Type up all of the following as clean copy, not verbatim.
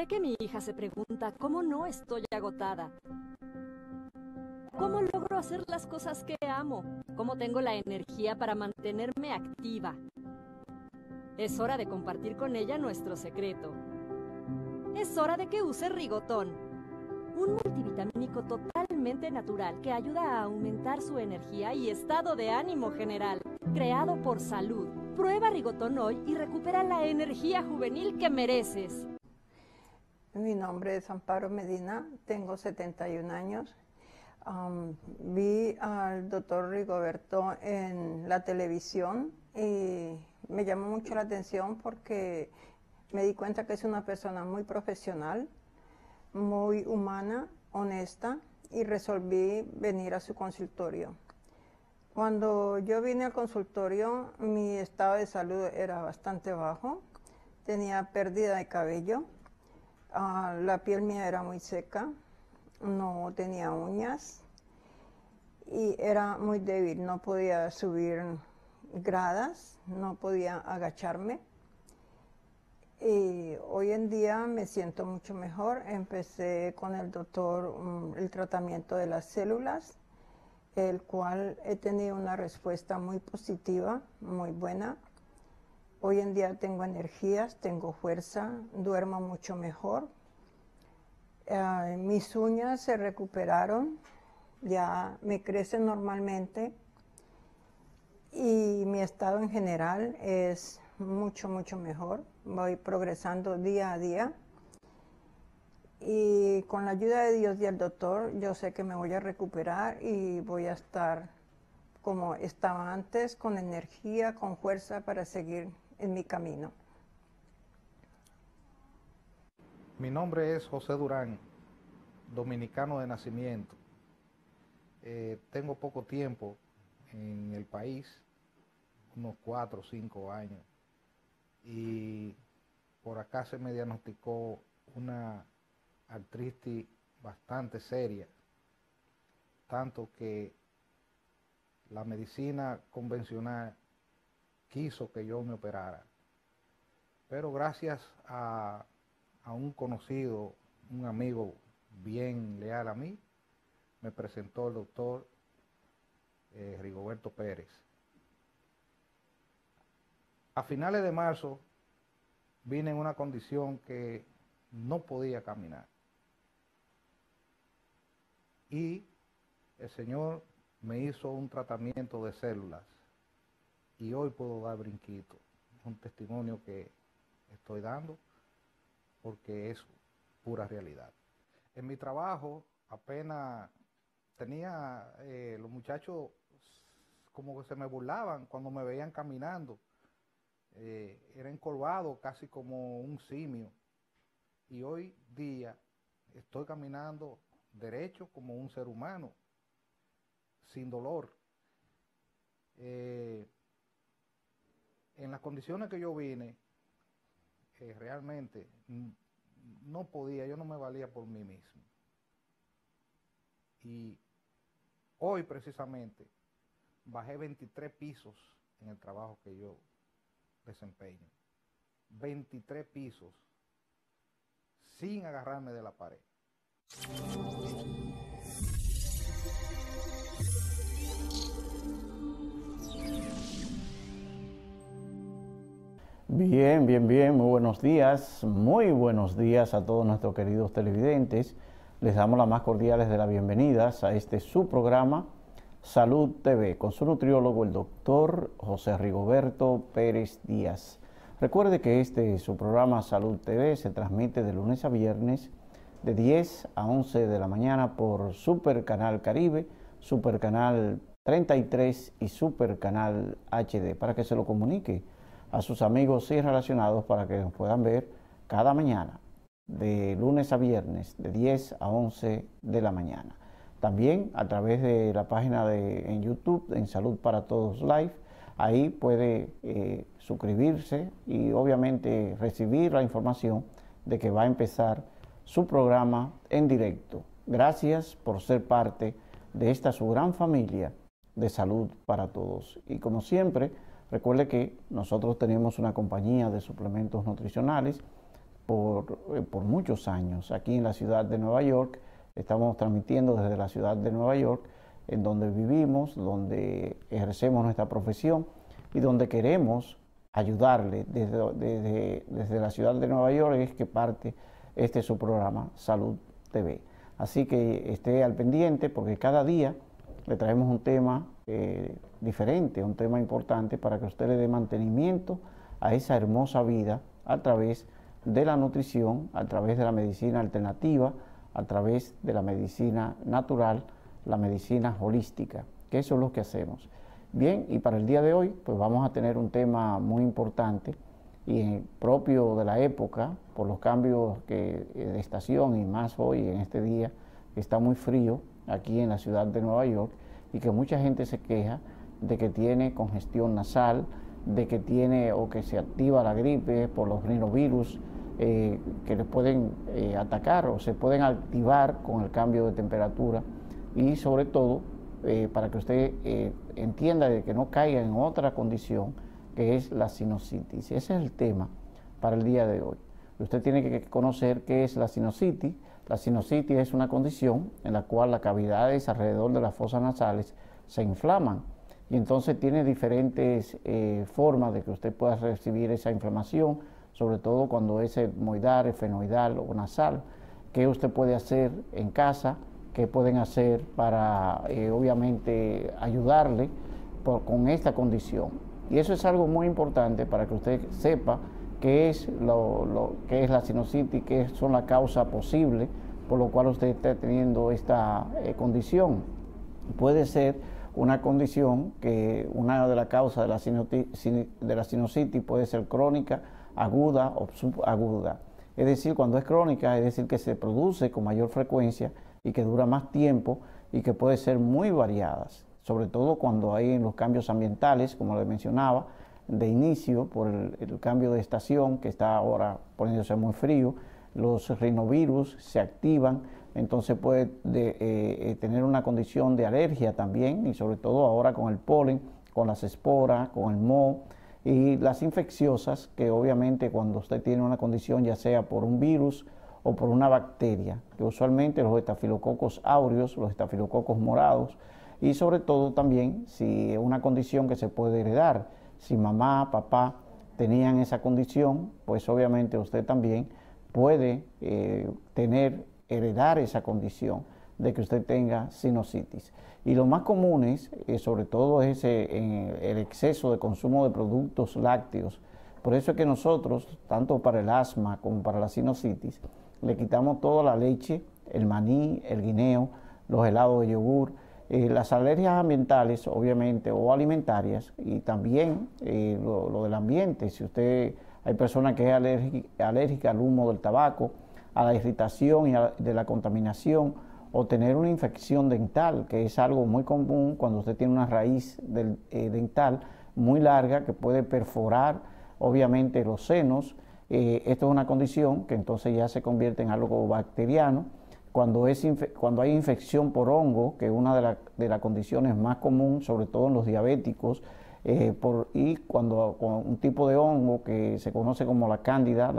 Sé que mi hija se pregunta cómo no estoy agotada, cómo logro hacer las cosas que amo, cómo tengo la energía para mantenerme activa. Es hora de compartir con ella nuestro secreto. Es hora de que use Rigotón, un multivitamínico totalmente natural que ayuda a aumentar su energía y estado de ánimo general, creado por Salud. Prueba Rigotón hoy y recupera la energía juvenil que mereces. Mi nombre es Amparo Medina, tengo 71 años. Vi al doctor Rigoberto en la televisión y me llamó mucho la atención porque me di cuenta que es una persona muy profesional, muy humana, honesta, y resolví venir a su consultorio. Cuando yo vine al consultorio, mi estado de salud era bastante bajo, tenía pérdida de cabello, la piel mía era muy seca, no tenía uñas y era muy débil, no podía subir gradas, no podía agacharme. Y hoy en día me siento mucho mejor. Empecé con el doctor el tratamiento de las células, el cual he tenido una respuesta muy positiva, muy buena. Hoy en día tengo energías, tengo fuerza, duermo mucho mejor. Mis uñas se recuperaron, ya me crecen normalmente y mi estado en general es mucho, mucho mejor. Voy progresando día a día y con la ayuda de Dios y el doctor yo sé que me voy a recuperar y voy a estar como estaba antes, con energía, con fuerza para seguir en mi camino. Mi nombre es José Durán, dominicano de nacimiento. Tengo poco tiempo en el país, unos 4 o 5 años, y por acá se me diagnosticó una artritis bastante seria, tanto que la medicina convencional quiso que yo me operara, pero gracias a un conocido, un amigo bien leal a mí, me presentó el doctor Rigoberto Pérez. A finales de marzo vine en una condición que no podía caminar y el señor me hizo un tratamiento de células y hoy puedo dar brinquito. Es un testimonio que estoy dando porque es pura realidad. En mi trabajo apenas tenía, los muchachos como que se me burlaban cuando me veían caminando. Era encorvado casi como un simio y hoy día estoy caminando derecho como un ser humano, sin dolor. En las condiciones que yo vine, realmente no podía, yo no me valía por mí mismo. Y hoy precisamente bajé 23 pisos en el trabajo que yo desempeño. 23 pisos sin agarrarme de la pared. Bien, bien, bien, muy buenos días a todos nuestros queridos televidentes. Les damos las más cordiales de las bienvenidas a este su programa Salud TV con su nutriólogo el doctor José Rigoberto Pérez Díaz. Recuerde que este su programa Salud TV se transmite de lunes a viernes de 10 a 11 de la mañana por Supercanal Caribe, Supercanal 33 y Supercanal HD, para que se lo comunique a sus amigos y relacionados para que nos puedan ver cada mañana, de lunes a viernes, de 10 a 11 de la mañana. También a través de la página en YouTube, en Salud para Todos Live, ahí puede suscribirse y obviamente recibir la información de que va a empezar su programa en directo. Gracias por ser parte de esta su gran familia de Salud para Todos. Y como siempre, recuerde que nosotros tenemos una compañía de suplementos nutricionales por muchos años. Aquí en la ciudad de Nueva York, estamos transmitiendo desde la ciudad de Nueva York, en donde vivimos, donde ejercemos nuestra profesión y donde queremos ayudarle desde la ciudad de Nueva York, es que parte este su programa Salud TV. Así que esté al pendiente porque cada día le traemos un tema diferente, un tema importante para que usted le dé mantenimiento a esa hermosa vida a través de la nutrición, a través de la medicina alternativa, a través de la medicina natural, la medicina holística, que eso es lo que hacemos. Bien, y para el día de hoy, pues vamos a tener un tema muy importante y propio de la época, por los cambios de estación y más hoy en este día, que está muy frío aquí en la ciudad de Nueva York y que mucha gente se queja de que tiene congestión nasal, de que tiene o que se activa la gripe por los rinovirus que les pueden atacar o se pueden activar con el cambio de temperatura. Y sobre todo, para que usted entienda de que no caiga en otra condición, que es la sinusitis. Ese es el tema para el día de hoy. Usted tiene que conocer qué es la sinusitis. La sinusitis es una condición en la cual las cavidades alrededor de las fosas nasales se inflaman. Y entonces tiene diferentes formas de que usted pueda recibir esa inflamación, sobre todo cuando es etmoidal, esfenoidal o nasal. ¿Qué usted puede hacer en casa? ¿Qué pueden hacer para, obviamente, ayudarle con esta condición? Y eso es algo muy importante para que usted sepa qué es la sinusitis, qué son las causas posibles por lo cual usted está teniendo esta condición. Puede ser una condición que una de las causas de la sinusitis puede ser crónica, aguda o subaguda. Es decir, cuando es crónica, es decir que se produce con mayor frecuencia y que dura más tiempo y que puede ser muy variadas, sobre todo cuando hay los cambios ambientales, como le mencionaba, de inicio por el cambio de estación que está ahora poniéndose muy frío, los rinovirus se activan, entonces puede tener una condición de alergia también y sobre todo ahora con el polen, con las esporas, con el moho y las infecciosas que obviamente cuando usted tiene una condición ya sea por un virus o por una bacteria, que usualmente los estafilococos áureos, los estafilococos morados, y sobre todo también si es una condición que se puede heredar, si mamá, papá tenían esa condición, pues obviamente usted también puede heredar esa condición de que usted tenga sinusitis. Y lo más común es, sobre todo, es el exceso de consumo de productos lácteos. Por eso es que nosotros, tanto para el asma como para la sinusitis, le quitamos toda la leche, el maní, el guineo, los helados de yogur, las alergias ambientales, obviamente, o alimentarias, y también lo del ambiente. Si usted, hay personas que es alérgica al humo del tabaco, a la irritación y de la contaminación, o tener una infección dental, que es algo muy común cuando usted tiene una raíz dental muy larga que puede perforar, obviamente, los senos. Esto es una condición que entonces ya se convierte en algo bacteriano. Cuando hay infección por hongo, que es una de las condiciones más comunes, sobre todo en los diabéticos, y cuando con un tipo de hongo que se conoce como la cándida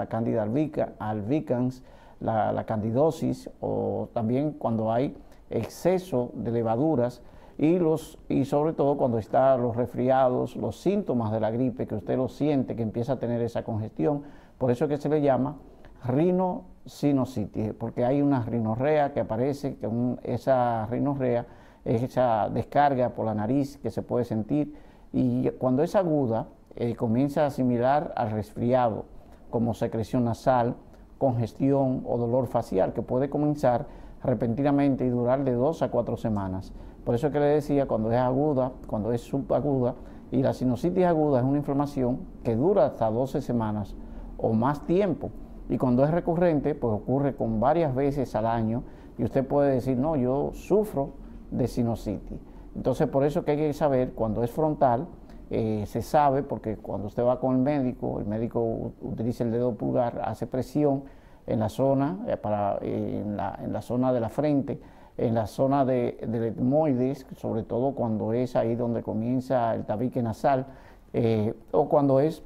albicans, la candidosis, o también cuando hay exceso de levaduras, y sobre todo cuando están los resfriados, los síntomas de la gripe, que usted lo siente, que empieza a tener esa congestión. Por eso es que se le llama rinosinusitis, porque hay una rinorrea que aparece, que esa rinorrea es esa descarga por la nariz que se puede sentir, y cuando es aguda comienza a asimilar al resfriado, como secreción nasal, congestión o dolor facial, que puede comenzar repentinamente y durar de 2 a 4 semanas. Por eso es que le decía, cuando es aguda, cuando es subaguda, y la sinusitis aguda es una inflamación que dura hasta 12 semanas o más tiempo. Y cuando es recurrente, pues ocurre con varias veces al año y usted puede decir, no, yo sufro de sinusitis. Entonces, por eso que hay que saber, cuando es frontal, se sabe, porque cuando usted va con el médico utiliza el dedo pulgar, hace presión en la zona, en la zona de la frente, en la zona del etmoides, sobre todo cuando es ahí donde comienza el tabique nasal, o cuando es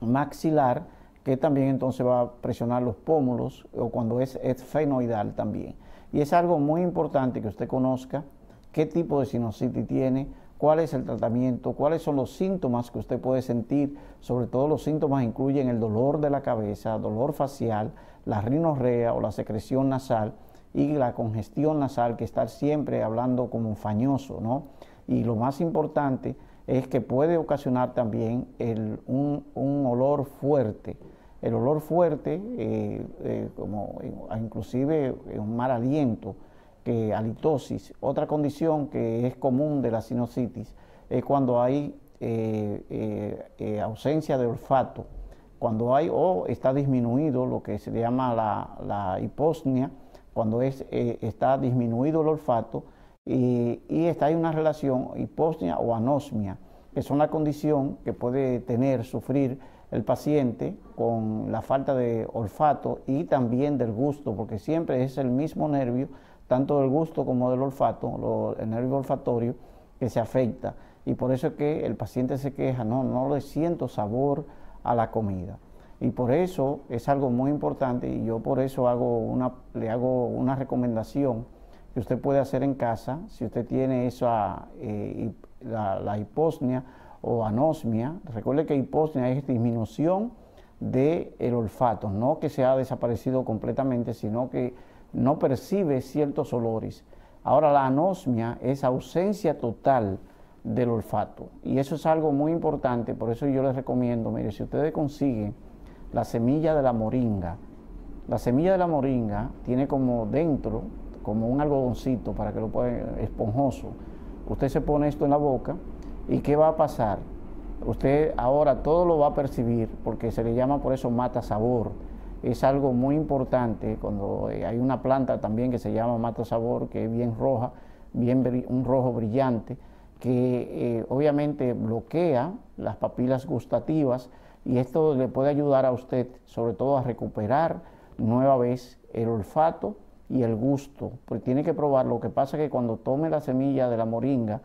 maxilar, que también entonces va a presionar los pómulos, o cuando es esfenoidal también. Y es algo muy importante que usted conozca qué tipo de sinusitis tiene, cuál es el tratamiento, cuáles son los síntomas que usted puede sentir. Sobre todo los síntomas incluyen el dolor de la cabeza, dolor facial, la rinorrea o la secreción nasal y la congestión nasal, que está siempre hablando como un fañoso, ¿no? Y lo más importante es que puede ocasionar también un olor fuerte. El olor fuerte, como inclusive un mal aliento, halitosis. Otra condición que es común de la sinusitis es cuando hay ausencia de olfato, cuando hay está disminuido lo que se llama la hiposmia, cuando está disminuido el olfato y hay una relación hiposmia o anosmia, que son la condición que puede sufrir el paciente con la falta de olfato y también del gusto, porque siempre es el mismo nervio, tanto del gusto como del olfato, el nervio olfatorio, que se afecta. Y por eso es que el paciente se queja, no le siento sabor a la comida. Y por eso es algo muy importante, y yo por eso le hago una recomendación que usted puede hacer en casa, si usted tiene la hiposmia o anosmia. Recuerde que hiposmia es disminución del olfato, no que se ha desaparecido completamente, sino que no percibe ciertos olores. Ahora, la anosmia es ausencia total del olfato, y eso es algo muy importante. Por eso yo les recomiendo, mire, si ustedes consiguen la semilla de la moringa, tiene como dentro, como un algodoncito, para que lo puedan, esponjoso. Usted se pone esto en la boca, ¿y qué va a pasar? Usted ahora todo lo va a percibir, porque se le llama por eso mata sabor. Es algo muy importante. Cuando hay una planta también que se llama mata sabor, que es bien roja, un rojo brillante, que obviamente bloquea las papilas gustativas, y esto le puede ayudar a usted sobre todo a recuperar nueva vez el olfato y el gusto, porque tiene que probar. Lo que pasa es que cuando tome la semilla de la moringa,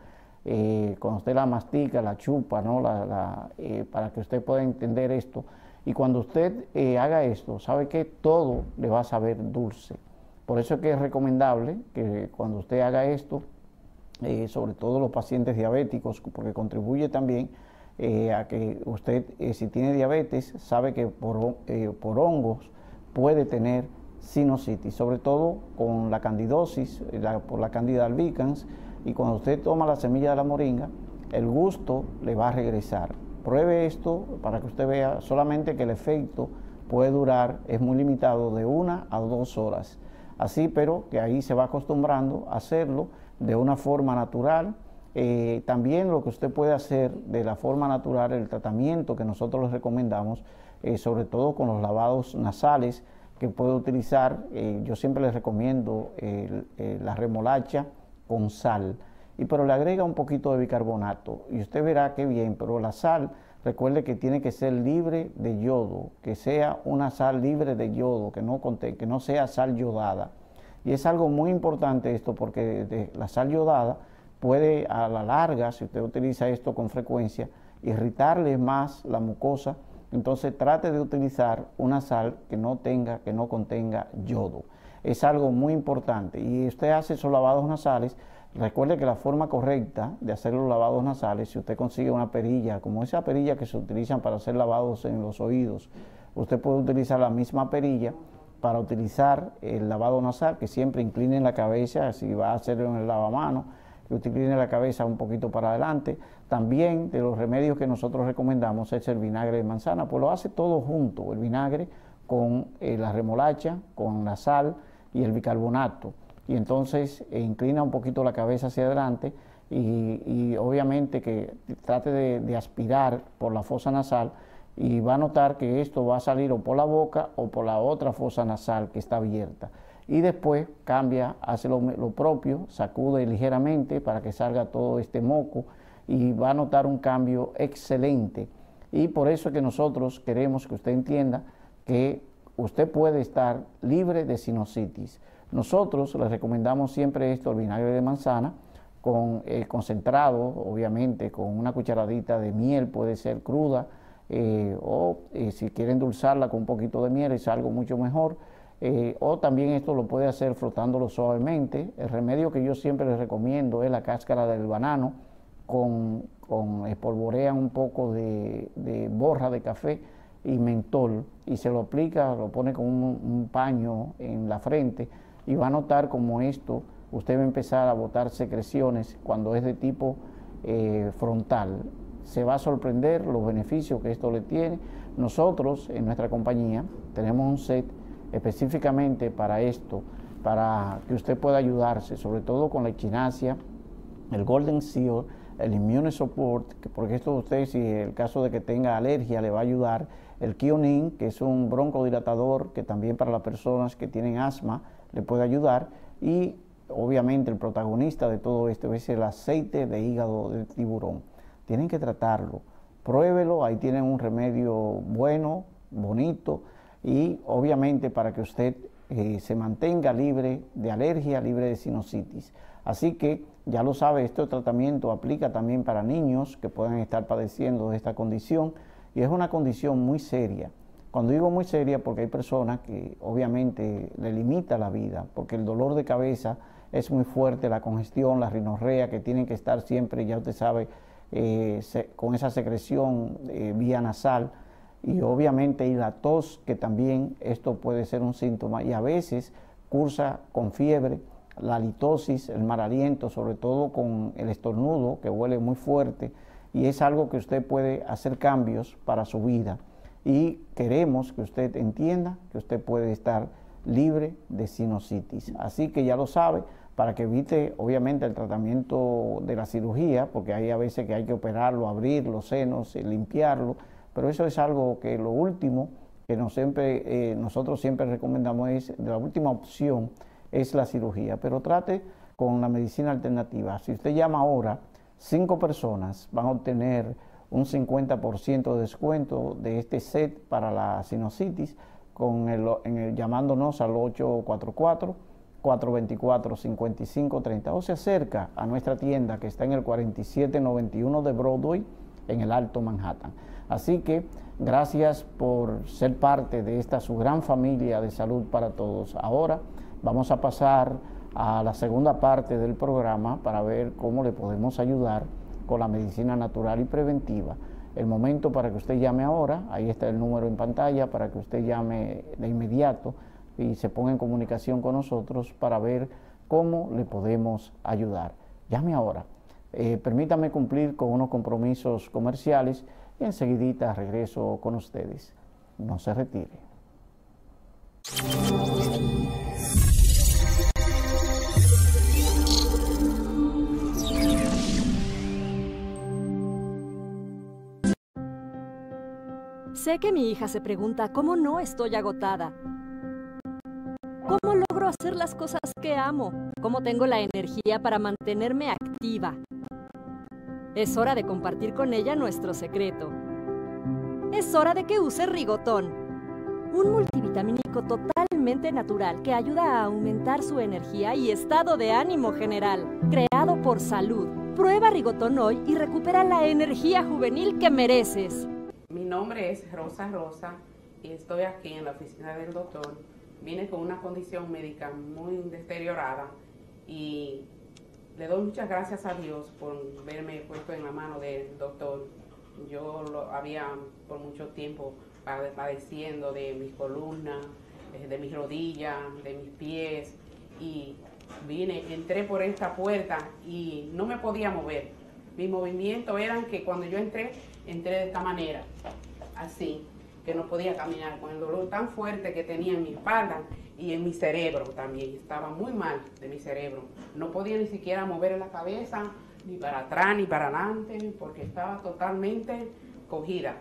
cuando usted la mastica, la chupa, ¿no? Para que usted pueda entender esto. Y cuando usted haga esto, sabe que todo le va a saber dulce. Por eso es que es recomendable que cuando usted haga esto, sobre todo los pacientes diabéticos, porque contribuye también a que usted, si tiene diabetes, sabe que por hongos puede tener sinusitis, sobre todo con la candidosis, por la candida albicans. Y cuando usted toma la semilla de la moringa, el gusto le va a regresar. Pruebe esto para que usted vea, solamente que el efecto puede durar, es muy limitado, de 1 a 2 horas. Así, pero que ahí se va acostumbrando a hacerlo de una forma natural. También lo que usted puede hacer de la forma natural, el tratamiento que nosotros les recomendamos, sobre todo con los lavados nasales que puede utilizar. Yo siempre les recomiendo la remolacha con sal, pero le agrega un poquito de bicarbonato y usted verá qué bien. Pero la sal, recuerde que tiene que ser libre de yodo, que sea una sal libre de yodo, que no sea sal yodada. Y es algo muy importante esto, porque la sal yodada puede, a la larga, si usted utiliza esto con frecuencia, irritarle más la mucosa. Entonces trate de utilizar una sal que no contenga yodo. Es algo muy importante. Y usted hace esos lavados nasales. Recuerde que la forma correcta de hacer los lavados nasales, si usted consigue una perilla, como esa perilla que se utilizan para hacer lavados en los oídos, usted puede utilizar la misma perilla para utilizar el lavado nasal, que siempre incline la cabeza. Si va a hacerlo en el lavamano, que usted incline la cabeza un poquito para adelante. También, de los remedios que nosotros recomendamos, es el vinagre de manzana, pues lo hace todo junto, el vinagre con la remolacha, con la sal y el bicarbonato. Y entonces inclina un poquito la cabeza hacia adelante y obviamente que trate de aspirar por la fosa nasal, y va a notar que esto va a salir o por la boca o por la otra fosa nasal que está abierta. Y después cambia, hace lo propio, sacude ligeramente para que salga todo este moco, y va a notar un cambio excelente. Y por eso es que nosotros queremos que usted entienda que usted puede estar libre de sinusitis. Nosotros les recomendamos siempre esto, el vinagre de manzana, con el concentrado, obviamente, con una cucharadita de miel, puede ser cruda, si quiere endulzarla con un poquito de miel es algo mucho mejor. O también esto lo puede hacer frotándolo suavemente. El remedio que yo siempre les recomiendo es la cáscara del banano, espolvorean un poco de borra de café y mentol y se lo aplica, lo pone con un paño en la frente y va a notar como esto, usted va a empezar a botar secreciones cuando es de tipo frontal. Se va a sorprender los beneficios que esto le tiene. Nosotros en nuestra compañía tenemos un set específicamente para esto, para que usted pueda ayudarse, sobre todo con la echinacea, el Golden Seal, el Immune Support, porque esto usted, si en el caso de que tenga alergia, le va a ayudar. El kionin, que es un broncodilatador, que también para las personas que tienen asma le puede ayudar. Y obviamente el protagonista de todo esto es el aceite de hígado de tiburón. Tienen que tratarlo, pruébelo, ahí tienen un remedio bueno, bonito, y obviamente para que usted se mantenga libre de alergia, libre de sinusitis. Así que ya lo sabe, este tratamiento aplica también para niños que puedan estar padeciendo de esta condición, y es una condición muy seria. Cuando digo muy seria, porque hay personas que obviamente le limita la vida, porque el dolor de cabeza es muy fuerte, la congestión, la rinorrea, que tienen que estar siempre, ya usted sabe, con esa secreción vía nasal, y obviamente y la tos, que también esto puede ser un síntoma, y a veces cursa con fiebre, la halitosis, el mal aliento, sobre todo con el estornudo que huele muy fuerte, y es algo que usted puede hacer cambios para su vida, y queremos que usted entienda que usted puede estar libre de sinusitis. Así que ya lo sabe, para que evite obviamente el tratamiento de la cirugía, porque hay a veces que hay que operarlo, abrir los senos, limpiarlo, pero eso es algo que lo último que nosotros siempre recomendamos, es la última opción, es la cirugía, pero trate con la medicina alternativa. Si usted llama ahora, 5 personas van a obtener un 50% de descuento de este set para la sinusitis, llamándonos al 844-424-5530, o se acerca a nuestra tienda que está en el 4791 de Broadway, en el Alto Manhattan. Así que gracias por ser parte de esta su gran familia de Salud para Todos. Ahora vamos a pasar a la segunda parte del programa para ver cómo le podemos ayudar con la medicina natural y preventiva. El momento para que usted llame ahora, ahí está el número en pantalla para que usted llame de inmediato y se ponga en comunicación con nosotros para ver cómo le podemos ayudar. Llame ahora. Permítame cumplir con unos compromisos comerciales y enseguidita regreso con ustedes. No se retire. Sé que mi hija se pregunta cómo no estoy agotada, cómo logro hacer las cosas que amo, cómo tengo la energía para mantenerme activa. Es hora de compartir con ella nuestro secreto. Es hora de que use Rigotón, un multivitamínico totalmente natural que ayuda a aumentar su energía y estado de ánimo general. Creado por Salud. Prueba Rigotón hoy y recupera la energía juvenil que mereces. Mi nombre es Rosa y estoy aquí en la oficina del doctor. Vine con una condición médica muy deteriorada y le doy muchas gracias a Dios por verme puesto en la mano del doctor. Yo lo había por mucho tiempo padeciendo de mi columna, de mis rodillas, de mis pies, y entré por esta puerta y no me podía mover. Mis movimientos eran que cuando yo entré de esta manera, así, que no podía caminar, con el dolor tan fuerte que tenía en mi espalda y en mi cerebro también. Estaba muy mal de mi cerebro. No podía ni siquiera mover la cabeza, ni para atrás, ni para adelante, porque estaba totalmente cogida.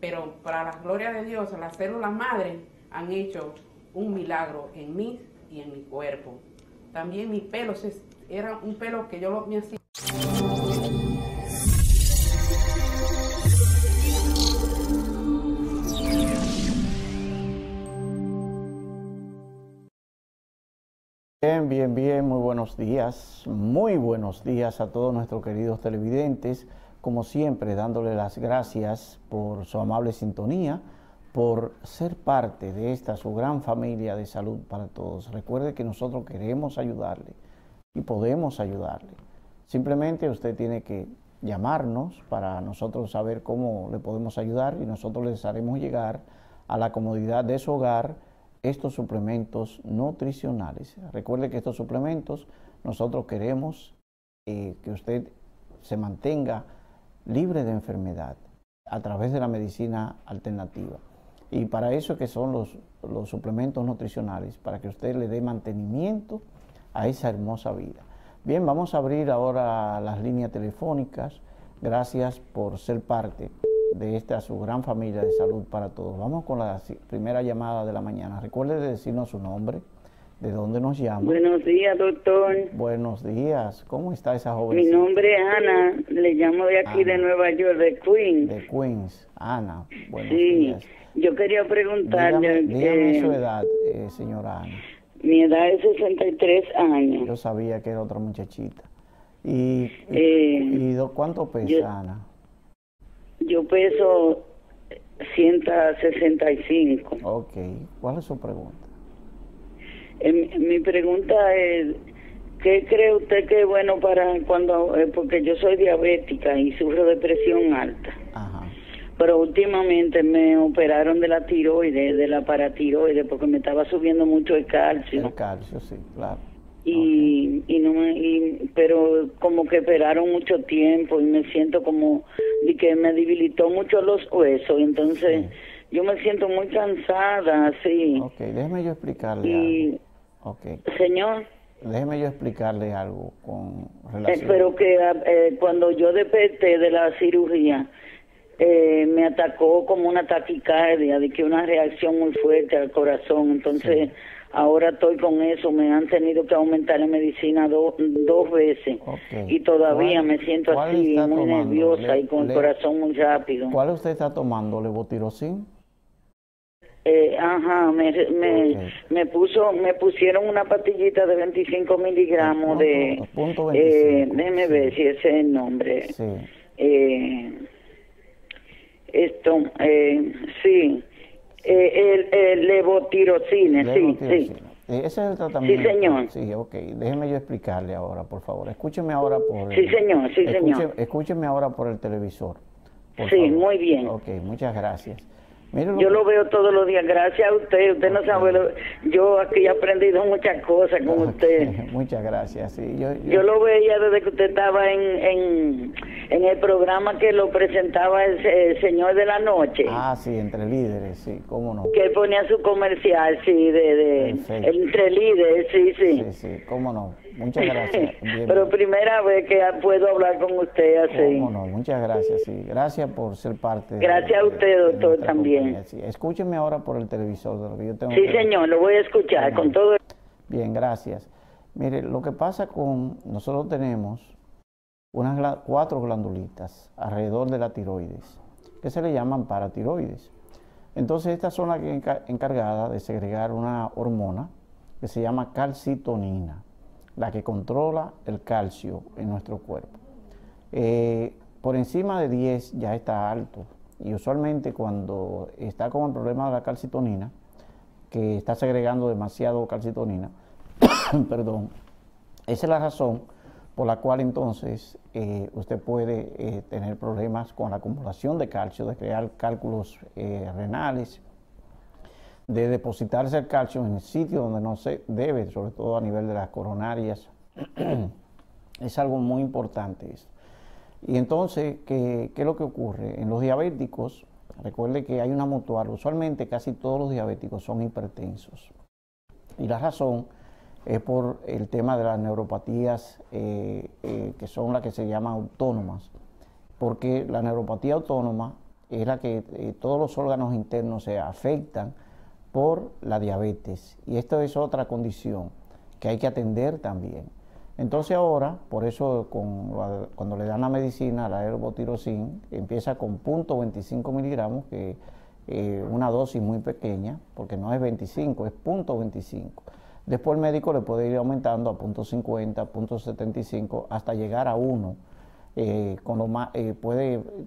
Pero para la gloria de Dios, las células madres han hecho un milagro en mí y en mi cuerpo. También mi pelo, era un pelo que yo me hacía. Bien, muy buenos días a todos nuestros queridos televidentes. como siempre, dándole las gracias por su amable sintonía, por ser parte de esta, su gran familia de Salud para Todos. Recuerde que nosotros queremos ayudarle y podemos ayudarle. Simplemente usted tiene que llamarnos para nosotros saber cómo le podemos ayudar y nosotros les haremos llegar a la comodidad de su hogar estos suplementos nutricionales. Recuerde que estos suplementos nosotros queremos que usted se mantenga libre de enfermedad a través de la medicina alternativa. Y para eso que son los suplementos nutricionales, para que usted le dé mantenimiento a esa hermosa vida. Bien, vamos a abrir ahora las líneas telefónicas. Gracias por ser parte de esta su gran familia de Salud para Todos. Vamos con la primera llamada de la mañana. Recuerde de decirnos su nombre, de dónde nos llama. Buenos días, doctor. Buenos días. ¿Cómo está esa jovencita? Mi nombre es Ana. Le llamo de aquí, Ana, de Nueva York, de Queens. De Queens. Ana, buenos días. Yo quería preguntarle... Dígame su edad, señora Ana. Mi edad es 63 años. Yo sabía que era otra muchachita. ¿Y cuánto pesa, Ana? Yo peso 165. Ok. ¿Cuál es su pregunta? Mi pregunta es, ¿qué cree usted que es bueno para cuando... porque yo soy diabética y sufro de presión alta. Ajá. Pero últimamente me operaron de la tiroides, de la paratiroides, porque me estaba subiendo mucho el calcio. El calcio, sí, claro. Y, okay, pero como que operaron mucho tiempo y me siento como de que me debilitó mucho los huesos, entonces sí, yo me siento muy cansada, sí. Ok, déjeme yo explicarle algo. Okay. Señor. Déjeme yo explicarle algo con relación... Pero que cuando yo desperté de la cirugía... me atacó como una taquicardia, de que una reacción muy fuerte al corazón, entonces sí, ahora estoy con eso, me han tenido que aumentar la medicina dos veces, okay, y todavía me siento así, muy nerviosa y con el corazón muy rápido. ¿Cuál usted está tomando? ¿Levotiroxina? Ajá, okay, me pusieron una pastillita de 25 miligramos de... Punto 25, déjeme ver si ese es el nombre. Sí. Levotiroxina, sí, sí. Ese es el tratamiento. Sí, señor. Sí, ok. Déjeme yo explicarle ahora, por favor. Escúcheme ahora por... Sí, señor, sí, señor. Escúcheme ahora por el televisor. Por sí, favor, muy bien. Ok, muchas gracias. Yo lo veo todos los días, gracias a usted. Usted no sabe, yo aquí he aprendido muchas cosas con usted. Muchas gracias. Sí, yo lo veía desde que usted estaba en el programa que lo presentaba el señor de la noche. Ah, sí, Entre Líderes, sí, cómo no. Que ponía su comercial, sí, Entre Líderes, sí, sí. Sí, sí, cómo no. Muchas gracias. Bien, pero primera vez que puedo hablar con usted así. Cómo no, muchas gracias, sí. Gracias por ser parte. Gracias a usted, doctor, también. Sí. Escúcheme ahora por el televisor. Yo tengo señor, lo voy a escuchar con todo. Bien, gracias. Mire, lo que pasa con... Nosotros tenemos unas 4 glandulitas alrededor de la tiroides, que se le llaman paratiroides. Entonces, estas son las encargadas de segregar una hormona que se llama calcitonina, la que controla el calcio en nuestro cuerpo. Por encima de 10 ya está alto. Y usualmente cuando está con el problema de la calcitonina, que está segregando demasiado calcitonina, perdón, esa es la razón por la cual entonces usted puede tener problemas con la acumulación de calcio, de crear cálculos renales, de depositarse el calcio en el sitio donde no se debe, sobre todo a nivel de las coronarias. Es algo muy importante eso. Y entonces, ¿qué es lo que ocurre? En los diabéticos, recuerde que hay una mutual, usualmente casi todos los diabéticos son hipertensos. Y la razón es por el tema de las neuropatías que son las que se llaman autónomas, porque la neuropatía autónoma es la que todos los órganos internos se afectan por la diabetes. Y esto es otra condición que hay que atender también. Entonces ahora, por eso cuando le dan la medicina, la levotiroxina, empieza con 0.25 miligramos, que una dosis muy pequeña, porque no es 25, es 0.25. Después el médico le puede ir aumentando a 0.50, 0.75, hasta llegar a 1.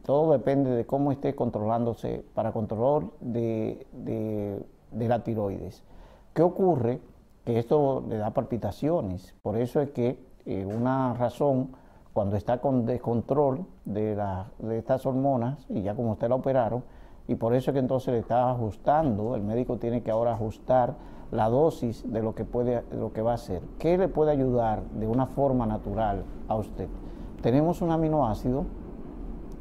todo depende de cómo esté controlándose para control de la tiroides. ¿Qué ocurre? Que esto le da palpitaciones, por eso es que una razón, cuando está con descontrol de estas hormonas, y ya como usted la operaron, y por eso es que entonces le está ajustando, el médico tiene que ahora ajustar la dosis de lo que puede, de lo que va a hacer. ¿Qué le puede ayudar de una forma natural a usted? Tenemos un aminoácido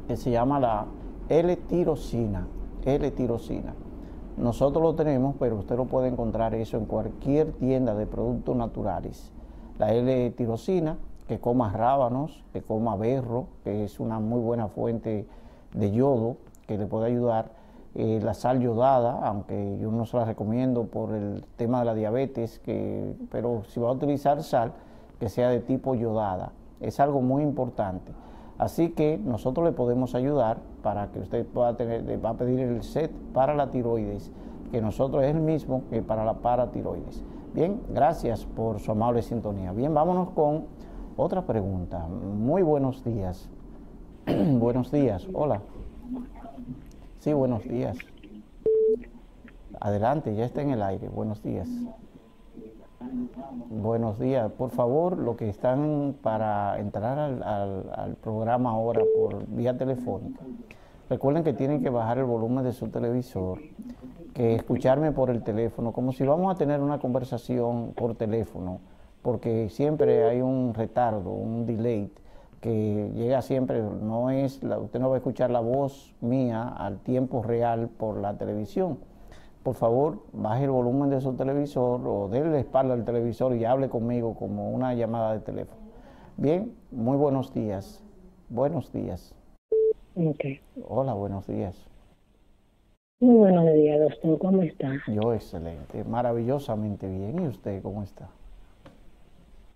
que se llama la L-tirosina. Nosotros lo tenemos, pero usted lo puede encontrar eso en cualquier tienda de productos naturales. La L-tirosina, que coma rábanos, que coma berro, que es una muy buena fuente de yodo, que le puede ayudar. La sal yodada, aunque yo no se la recomiendo por el tema de la diabetes, pero si va a utilizar sal, que sea de tipo yodada. Es algo muy importante. Así que nosotros le podemos ayudar para que usted pueda tener, va a pedir el set para la tiroides, que nosotros es el mismo que para la paratiroides. Bien, gracias por su amable sintonía. Bien, vámonos con otra pregunta. Muy buenos días. Buenos días, hola. Sí, buenos días. Adelante, ya está en el aire. Buenos días. Buenos días. Por favor, los que están para entrar al programa ahora por vía telefónica, recuerden que tienen que bajar el volumen de su televisor, que escucharme por el teléfono, como si vamos a tener una conversación por teléfono, porque siempre hay un retardo, un delay, que llega siempre, usted no va a escuchar la voz mía al tiempo real por la televisión. Por favor, baje el volumen de su televisor o déle la espalda al televisor y hable conmigo como una llamada de teléfono. Bien, muy buenos días. Buenos días. Okay. Hola, buenos días. Muy buenos días, doctor. ¿Cómo está? Yo excelente, maravillosamente bien. ¿Y usted cómo está?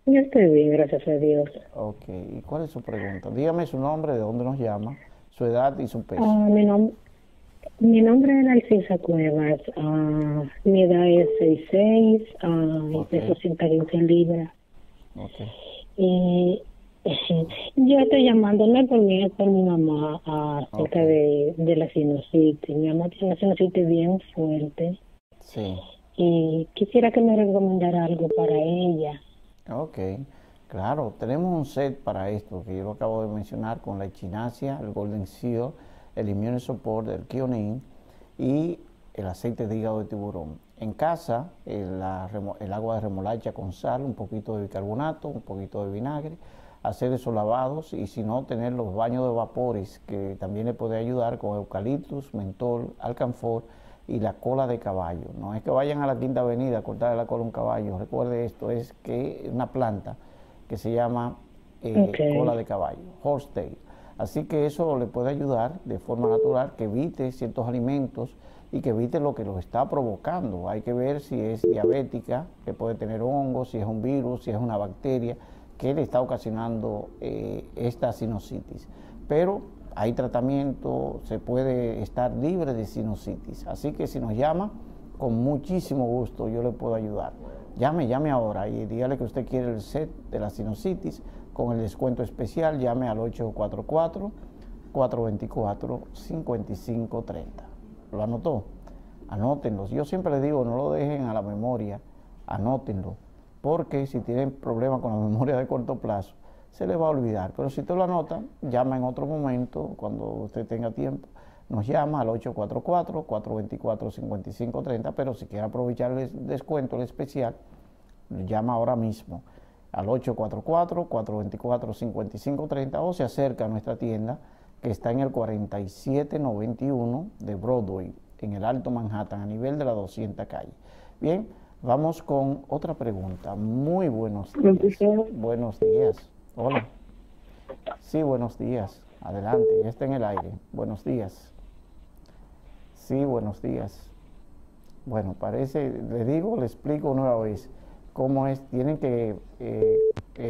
Yo estoy bien, gracias a Dios. Ok, ¿y cuál es su pregunta? Dígame su nombre, de dónde nos llama, su edad y su peso. Mi nombre es Narcisa Cuevas, mi edad es 66, okay. Peso 115 libras. Okay. Y yo estoy llamando, no es por mí, es por mi mamá, acerca okay. de la sinusitis. Mi mamá tiene una sinusitis bien fuerte. Sí. Y quisiera que me recomendara algo para ella. Ok, claro, tenemos un set para esto que yo lo acabo de mencionar con la echinacea, el Golden Seal, el Immune Support, el kionin y el aceite de hígado de tiburón. En casa, el agua de remolacha con sal, un poquito de bicarbonato, un poquito de vinagre, hacer esos lavados y si no, tener los baños de vapores que también le puede ayudar con eucaliptus, mentol, alcanfor y la cola de caballo. No es que vayan a la Quinta Avenida a cortar la cola a un caballo. Recuerde esto, es que una planta que se llama okay. cola de caballo, horsetail. Así que eso le puede ayudar de forma natural, que evite ciertos alimentos y que evite lo que lo está provocando. Hay que ver si es diabética, que puede tener hongos, si es un virus, si es una bacteria, que le está ocasionando esta sinusitis. Pero hay tratamiento, se puede estar libre de sinusitis. Así que si nos llama, con muchísimo gusto yo le puedo ayudar. Llame ahora y dígale que usted quiere el set de la sinusitis con el descuento especial. Llame al 844-424-5530. ¿Lo anotó? Anótenlos. Yo siempre les digo, no lo dejen a la memoria, anótenlo. Porque si tienen problemas con la memoria de corto plazo, se les va a olvidar, pero si usted lo anota, llama en otro momento, cuando usted tenga tiempo, nos llama al 844-424-5530, pero si quiere aprovechar el descuento, el especial, llama ahora mismo al 844-424-5530 o se acerca a nuestra tienda que está en el 4791 de Broadway, en el Alto Manhattan, a nivel de la 200 calle. Bien, vamos con otra pregunta. Muy buenos días. Buenos días. Hola. Sí, buenos días. Adelante, ya está en el aire. Buenos días. Sí, buenos días. Bueno, parece, le explico una vez cómo es. Tienen que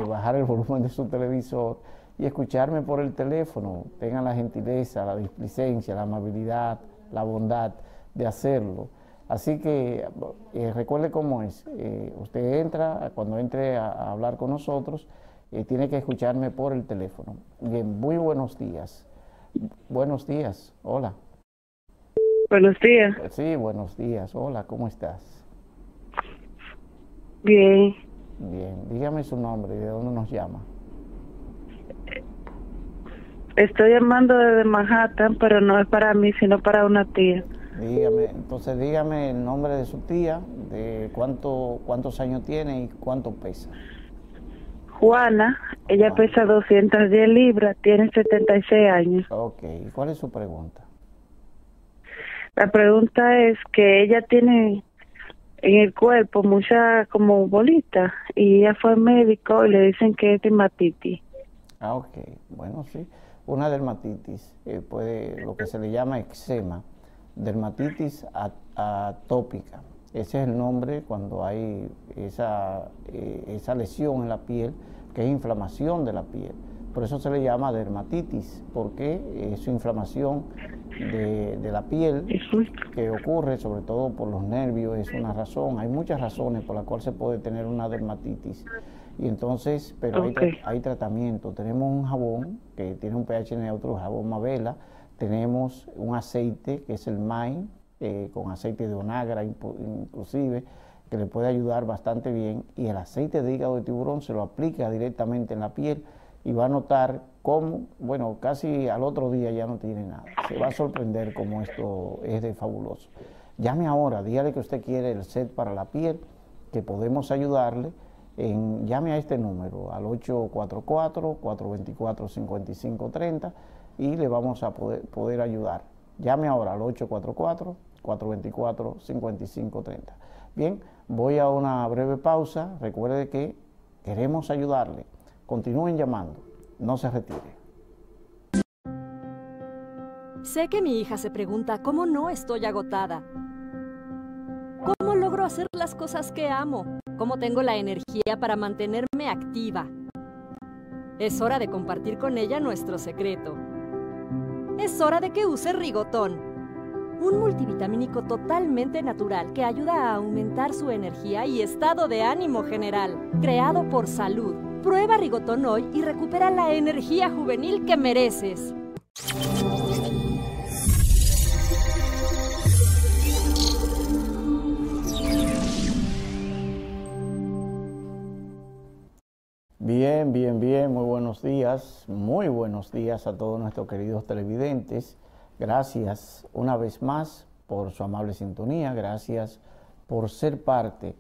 bajar el volumen de su televisor y escucharme por el teléfono. Tengan la gentileza, la displicencia, la amabilidad, la bondad de hacerlo. Así que recuerde cómo es. Usted entra, cuando entre a hablar con nosotros, tiene que escucharme por el teléfono. Bien, muy buenos días. Buenos días, hola. Buenos días. Sí, buenos días, hola, ¿cómo estás? Bien. Bien, dígame su nombre y de dónde nos llama. Estoy llamando desde Manhattan, pero no es para mí, sino para una tía. Dígame, entonces dígame el nombre de su tía, de cuántos años tiene y cuánto pesa. Juana, ella pesa 210 libras, tiene 76 años. Ok, ¿y cuál es su pregunta? La pregunta es que ella tiene en el cuerpo muchas como bolitas y ella fue al médico y le dicen que es dermatitis. Ah, ok, bueno, sí, una dermatitis, puede, lo que se le llama eczema. Dermatitis atópica, ese es el nombre cuando hay esa lesión en la piel, que es inflamación de la piel. Por eso se le llama dermatitis, porque es inflamación de la piel que ocurre sobre todo por los nervios, es una razón. Hay muchas razones por las cuales se puede tener una dermatitis. Y entonces, pero okay, hay tratamiento. Tenemos un jabón que tiene un pH neutro, jabón Mabela. Tenemos un aceite que es el Main, con aceite de onagra inclusive, que le puede ayudar bastante bien. Y el aceite de hígado de tiburón se lo aplica directamente en la piel y va a notar cómo, bueno, casi al otro día ya no tiene nada. Se va a sorprender cómo esto es de fabuloso. Llame ahora, dígale que usted quiere el set para la piel, que podemos ayudarle. Llame a este número, al 844-424-5530. Y le vamos a poder ayudar. Llame ahora al 844-424-5530. Bien, voy a una breve pausa. Recuerde que queremos ayudarle. Continúen llamando, no se retire. Sé que mi hija se pregunta cómo no estoy agotada. ¿Cómo logro hacer las cosas que amo? ¿Cómo tengo la energía para mantenerme activa? Es hora de compartir con ella nuestro secreto. Es hora de que use Rigotón, un multivitamínico totalmente natural que ayuda a aumentar su energía y estado de ánimo general, creado por Salud. Prueba Rigotón hoy y recupera la energía juvenil que mereces. Bien, bien, bien, muy buenos días a todos nuestros queridos televidentes. Gracias una vez más por su amable sintonía, gracias por ser parte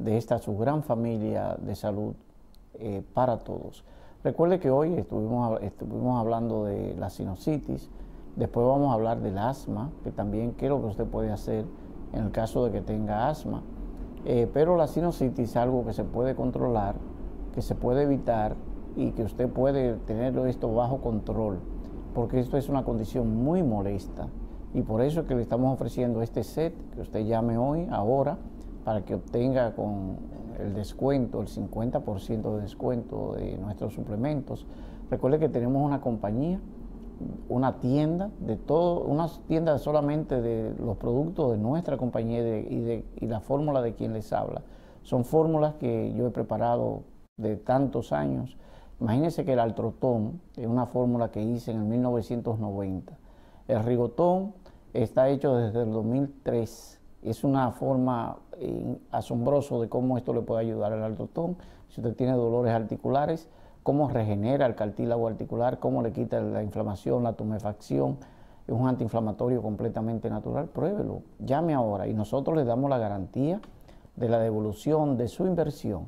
de esta su gran familia de salud para todos. Recuerde que hoy estuvimos hablando de la sinusitis, después vamos a hablar del asma, que también quiero que usted puede hacer en el caso de que tenga asma. Pero la sinusitis es algo que se puede controlar, que se puede evitar y que usted puede tenerlo esto bajo control, porque esto es una condición muy molesta y por eso es que le estamos ofreciendo este set, que usted llame hoy, ahora, para que obtenga con el descuento, el 50% de descuento de nuestros suplementos. Recuerde que tenemos una compañía, una tienda de todo, una tienda solamente de los productos de nuestra compañía y la fórmula de quien les habla. Son fórmulas que yo he preparado de tantos años. Imagínense que el altrotón es una fórmula que hice en el 1990. El rigotón está hecho desde el 2003. Es una forma asombrosa de cómo esto le puede ayudar al altrotón. Si usted tiene dolores articulares, cómo regenera el cartílago articular, cómo le quita la inflamación, la tumefacción. Es un antiinflamatorio completamente natural. Pruébelo, llame ahora y nosotros le damos la garantía de la devolución de su inversión.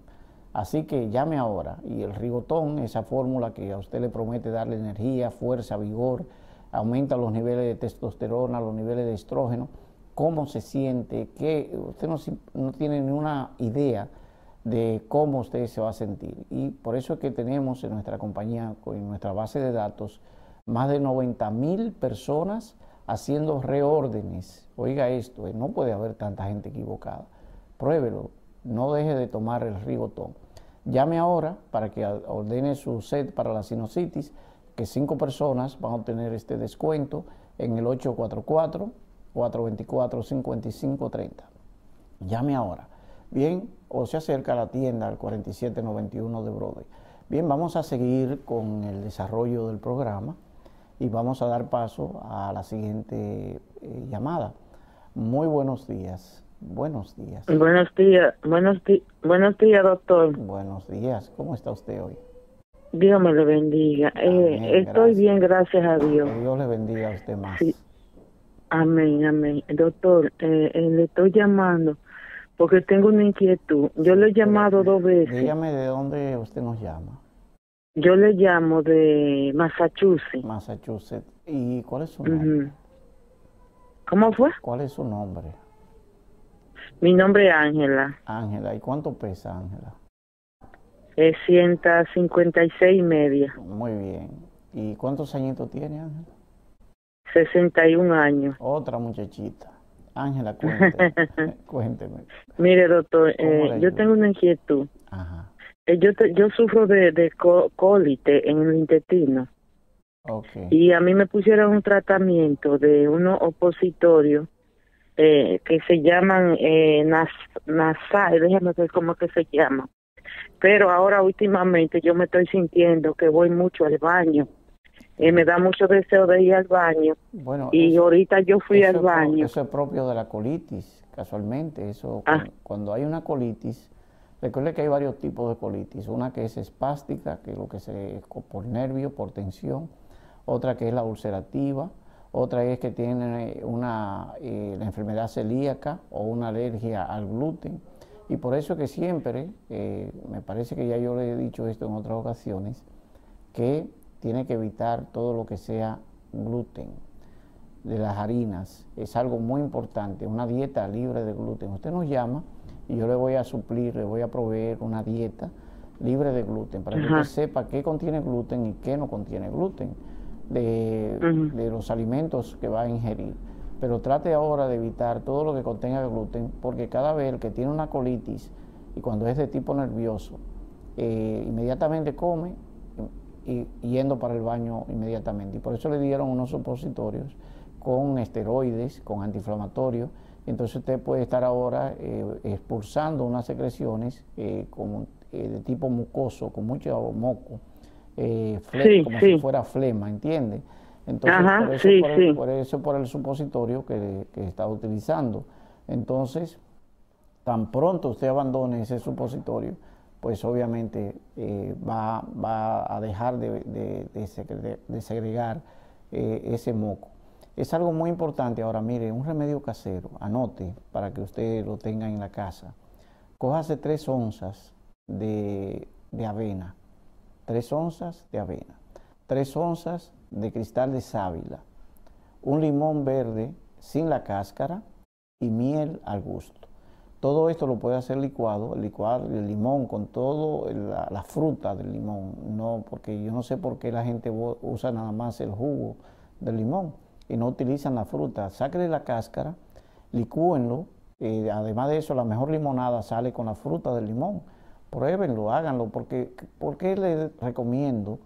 Así que llame ahora y el rigotón, esa fórmula que a usted le promete darle energía, fuerza, vigor, aumenta los niveles de testosterona, los niveles de estrógeno, cómo se siente, que usted no tiene ni una idea de cómo usted se va a sentir. Y por eso es que tenemos en nuestra compañía, en nuestra base de datos, más de 90,000 personas haciendo reórdenes. Oiga esto, no puede haber tanta gente equivocada. Pruébelo, no deje de tomar el rigotón. Llame ahora para que ordene su set para la sinusitis, que 5 personas van a obtener este descuento en el 844-424-5530. Llame ahora. Bien, o se acerca a la tienda al 4791 de Broadway. Bien, vamos a seguir con el desarrollo del programa y vamos a dar paso a la siguiente llamada. Muy buenos días. Buenos días. Buenos días. Buenos días, doctor. Buenos días. ¿Cómo está usted hoy? Dios me lo bendiga. Amén, estoy bien, gracias a Dios. Que Dios le bendiga a usted más. Sí. Amén, amén. Doctor, le estoy llamando porque tengo una inquietud. Yo le he llamado dos veces. Dígame de dónde usted nos llama. Yo le llamo de Massachusetts. Massachusetts. ¿Y cuál es su nombre? ¿Cómo fue? ¿Cuál es su nombre? Mi nombre es Ángela. Ángela, ¿y cuánto pesa, Ángela? 156 y media. Muy bien. ¿Y cuántos añitos tiene, Ángela? 61 años. Otra muchachita. Ángela, cuénteme. Cuénteme. Mire, doctor, yo tengo una inquietud. Ajá. Yo sufro de colitis en el intestino. Okay. Y a mí me pusieron un tratamiento de unos opositorios que se llaman nasal, déjame ver cómo que se llama. Pero ahora últimamente yo me estoy sintiendo que voy mucho al baño. Me da mucho deseo de ir al baño. Bueno, y eso, ahorita yo fui al baño. Eso es propio de la colitis, casualmente. Eso cuando hay una colitis, recuerde que hay varios tipos de colitis. Una que es espástica, que es lo que se por nervio, por tensión. Otra que es la ulcerativa. Otra es que tiene una la enfermedad celíaca o una alergia al gluten. Y por eso que siempre, me parece que ya yo le he dicho esto en otras ocasiones, que tiene que evitar todo lo que sea gluten, de las harinas. Es algo muy importante, una dieta libre de gluten. Usted nos llama y yo le voy a suplir, le voy a proveer una dieta libre de gluten, para que usted sepa qué contiene gluten y qué no contiene gluten, de los alimentos que va a ingerir. Pero trate ahora de evitar todo lo que contenga gluten, porque cada vez el que tiene una colitis, y cuando es de tipo nervioso, inmediatamente come y yendo para el baño inmediatamente. Y por eso le dieron unos supositorios con esteroides, con antiinflamatorios. Entonces usted puede estar ahora expulsando unas secreciones de tipo mucoso, con mucho moco, si fuera flema, ¿entiende? Entonces, por el supositorio que está utilizando. Entonces, tan pronto usted abandone ese supositorio, pues obviamente va a dejar de segregar ese moco. Es algo muy importante. Ahora, mire, un remedio casero, anote para que usted lo tenga en la casa. Cójase 3 onzas de avena, 3 onzas de avena, 3 onzas de cristal de sábila, un limón verde sin la cáscara y miel al gusto. Todo esto lo puede hacer licuado, licuar el limón con todo, la fruta del limón, no, porque yo no sé por qué la gente usa nada más el jugo del limón y no utilizan la fruta. Sáquenle la cáscara, licúenlo, además de eso la mejor limonada sale con la fruta del limón. Pruébenlo, háganlo, porque ¿por qué les recomiendo?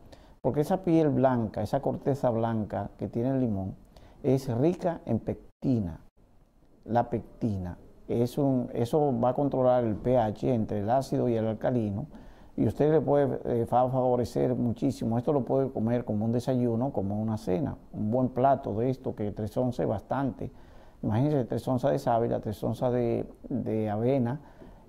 Porque esa piel blanca, esa corteza blanca que tiene el limón, es rica en pectina. La pectina, eso va a controlar el pH entre el ácido y el alcalino, y usted le puede favorecer muchísimo. Esto lo puede comer como un desayuno, como una cena. Un buen plato de esto, que 3 onzas es bastante. Imagínense, 3 onzas de sábila, 3 onzas de avena,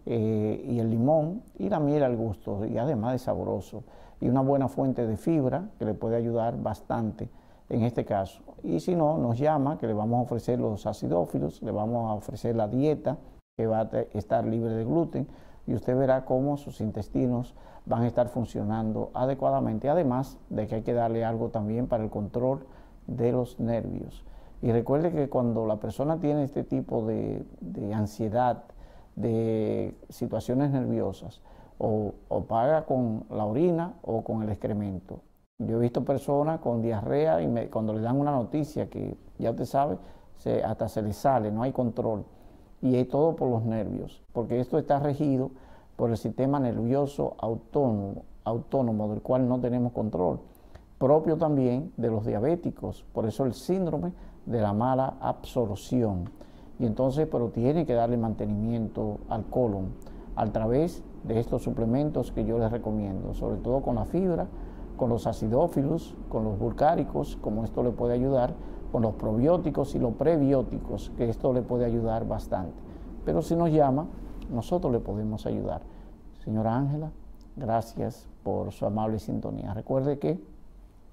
y el limón y la miel al gusto, y además es saboroso. Y una buena fuente de fibra que le puede ayudar bastante en este caso. Y si no, nos llama, que le vamos a ofrecer los acidófilos, le vamos a ofrecer la dieta que va a estar libre de gluten, y usted verá cómo sus intestinos van a estar funcionando adecuadamente, además de que hay que darle algo también para el control de los nervios. Y recuerde que cuando la persona tiene este tipo de ansiedad, de situaciones nerviosas, o paga con la orina o con el excremento. Yo he visto personas con diarrea y cuando le dan una noticia que ya usted sabe, hasta se les sale, no hay control. Y es todo por los nervios, porque esto está regido por el sistema nervioso autónomo del cual no tenemos control, propio también de los diabéticos, por eso el síndrome de la mala absorción. Y entonces, pero tiene que darle mantenimiento al colon a través de estos suplementos que yo les recomiendo, sobre todo con la fibra, con los acidófilos, con los bulcáricos, como esto le puede ayudar, con los probióticos y los prebióticos, que esto le puede ayudar bastante. Pero si nos llama, nosotros le podemos ayudar. Señora Ángela, gracias por su amable sintonía. Recuerde que